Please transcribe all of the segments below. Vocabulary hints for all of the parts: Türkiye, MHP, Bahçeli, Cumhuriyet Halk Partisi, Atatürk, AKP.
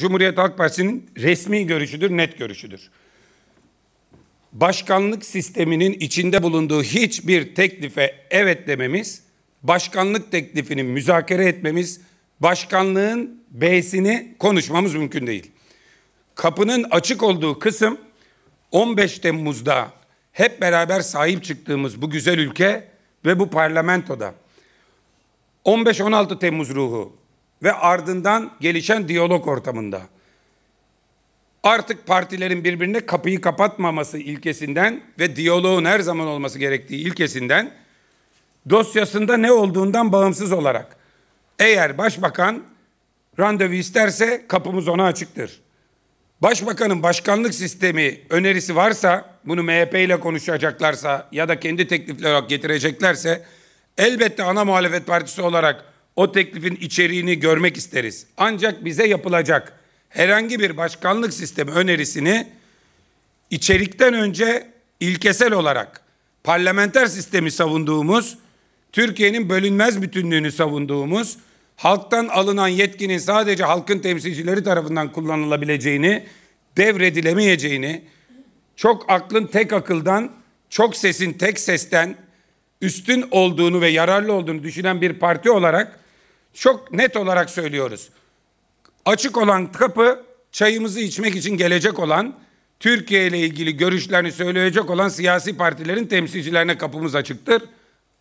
Cumhuriyet Halk Partisi'nin resmi görüşüdür, net görüşüdür. Başkanlık sisteminin içinde bulunduğu hiçbir teklife evet dememiz, başkanlık teklifini müzakere etmemiz, başkanlığın B'sini konuşmamız mümkün değil. Kapının açık olduğu kısım 15 Temmuz'da hep beraber sahip çıktığımız bu güzel ülke ve bu parlamentoda 15-16 Temmuz ruhu ve ardından gelişen diyalog ortamında artık partilerin birbirine kapıyı kapatmaması ilkesinden ve diyaloğun her zaman olması gerektiği ilkesinden, dosyasında ne olduğundan bağımsız olarak eğer başbakan randevu isterse kapımız ona açıktır. Başbakanın başkanlık sistemi önerisi varsa, bunu MHP ile konuşacaklarsa ya da kendi teklifler olarak getireceklerse elbette ana muhalefet partisi olarak o teklifin içeriğini görmek isteriz. Ancak bize yapılacak herhangi bir başkanlık sistemi önerisini içerikten önce ilkesel olarak parlamenter sistemi savunduğumuz, Türkiye'nin bölünmez bütünlüğünü savunduğumuz, halktan alınan yetkinin sadece halkın temsilcileri tarafından kullanılabileceğini, devredilemeyeceğini, çok aklın tek akıldan, çok sesin tek sesten üstün olduğunu ve yararlı olduğunu düşünen bir parti olarak çok net olarak söylüyoruz. Açık olan kapı, çayımızı içmek için gelecek olan, Türkiye ile ilgili görüşlerini söyleyecek olan siyasi partilerin temsilcilerine kapımız açıktır.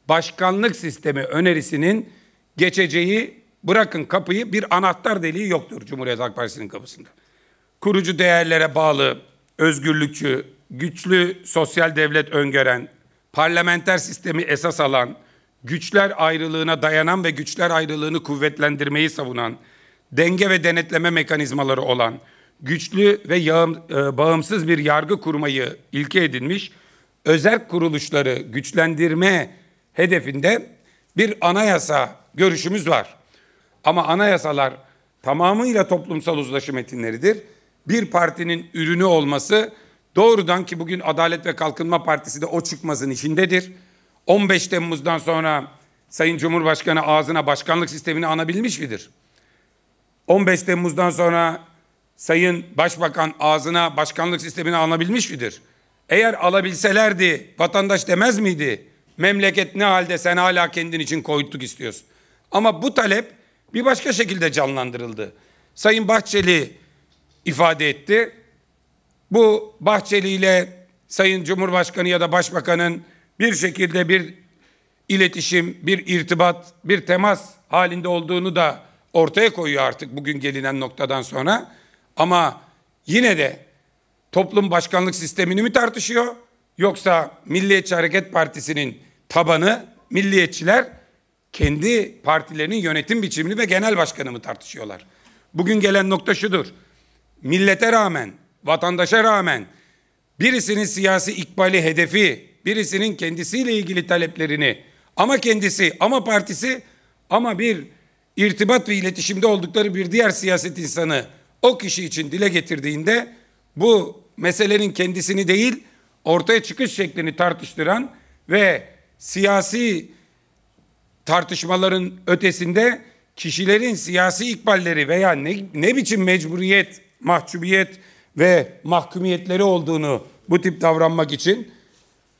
Başkanlık sistemi önerisinin geçeceği, bırakın kapıyı, bir anahtar deliği yoktur Cumhuriyet Halk Partisi'nin kapısında. Kurucu değerlere bağlı, özgürlükçü, güçlü sosyal devlet öngören, parlamenter sistemi esas alan, güçler ayrılığına dayanan ve güçler ayrılığını kuvvetlendirmeyi savunan, denge ve denetleme mekanizmaları olan, güçlü ve bağımsız bir yargı kurmayı ilke edinmiş, özerk kuruluşları güçlendirme hedefinde bir anayasa görüşümüz var. Ama anayasalar tamamıyla toplumsal uzlaşı metinleridir. Bir partinin ürünü olması doğrudan, ki bugün Adalet ve Kalkınma Partisi de o çıkmazın içindedir. 15 Temmuz'dan sonra Sayın Cumhurbaşkanı ağzına başkanlık sistemini anabilmiş midir? 15 Temmuz'dan sonra Sayın Başbakan ağzına başkanlık sistemini alabilmiş midir? Eğer alabilselerdi vatandaş demez miydi? Memleket ne halde, sen hala kendin için koyutluk istiyorsun. Ama bu talep bir başka şekilde canlandırıldı. Sayın Bahçeli ifade etti. Bu Bahçeli ile Sayın Cumhurbaşkanı ya da Başbakan'ın bir şekilde bir iletişim, bir irtibat, bir temas halinde olduğunu da ortaya koyuyor artık bugün gelinen noktadan sonra. Ama yine de toplum başkanlık sistemini mi tartışıyor, yoksa Milliyetçi Hareket Partisi'nin tabanı, milliyetçiler kendi partilerinin yönetim biçimini ve genel başkanı mı tartışıyorlar? Bugün gelen nokta şudur: millete rağmen, vatandaşa rağmen birisinin siyasi ikbali hedefi, birisinin kendisiyle ilgili taleplerini ama kendisi, ama partisi, ama bir irtibat ve iletişimde oldukları bir diğer siyaset insanı o kişi için dile getirdiğinde, bu meselenin kendisini değil ortaya çıkış şeklini tartıştıran ve siyasi tartışmaların ötesinde kişilerin siyasi ikballeri veya ne biçim mecburiyet, mahcubiyet ve mahkumiyetleri olduğunu bu tip davranmak için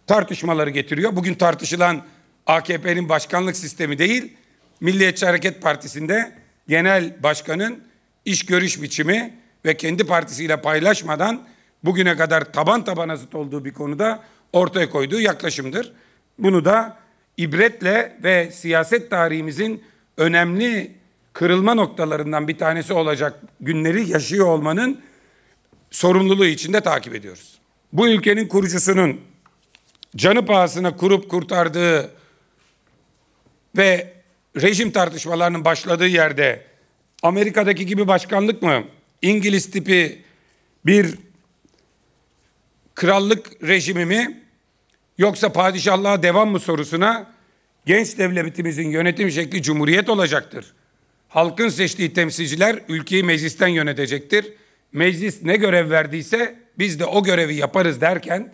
tartışmaları getiriyor. Bugün tartışılan AKP'nin başkanlık sistemi değil, Milliyetçi Hareket Partisi'nde genel başkanın iş görüş biçimi ve kendi partisiyle paylaşmadan bugüne kadar taban tabana zıt olduğu bir konuda ortaya koyduğu yaklaşımdır. Bunu da ibretle ve siyaset tarihimizin önemli kırılma noktalarından bir tanesi olacak günleri yaşıyor olmanın sorumluluğu içinde takip ediyoruz. Bu ülkenin kurucusunun canı pahasına kurup kurtardığı ve rejim tartışmalarının başladığı yerde Amerika'daki gibi başkanlık mı, İngiliz tipi bir krallık rejimi mi, yoksa padişahlığa devam mı sorusuna, genç devletimizin yönetim şekli cumhuriyet olacaktır. Halkın seçtiği temsilciler ülkeyi meclisten yönetecektir. Meclis ne görev verdiyse biz de o görevi yaparız derken,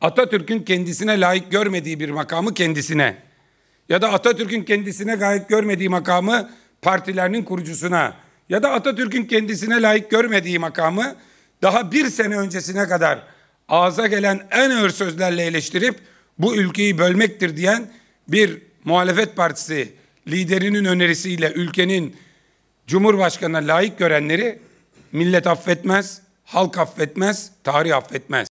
Atatürk'ün kendisine layık görmediği bir makamı kendisine ya da Atatürk'ün kendisine layık görmediği makamı partilerinin kurucusuna ya da Atatürk'ün kendisine layık görmediği makamı daha bir sene öncesine kadar ağza gelen en ağır sözlerle eleştirip bu ülkeyi bölmektir diyen bir muhalefet partisi liderinin önerisiyle ülkenin Cumhurbaşkanı'na layık görenleri millet affetmez, halk affetmez, tarih affetmez.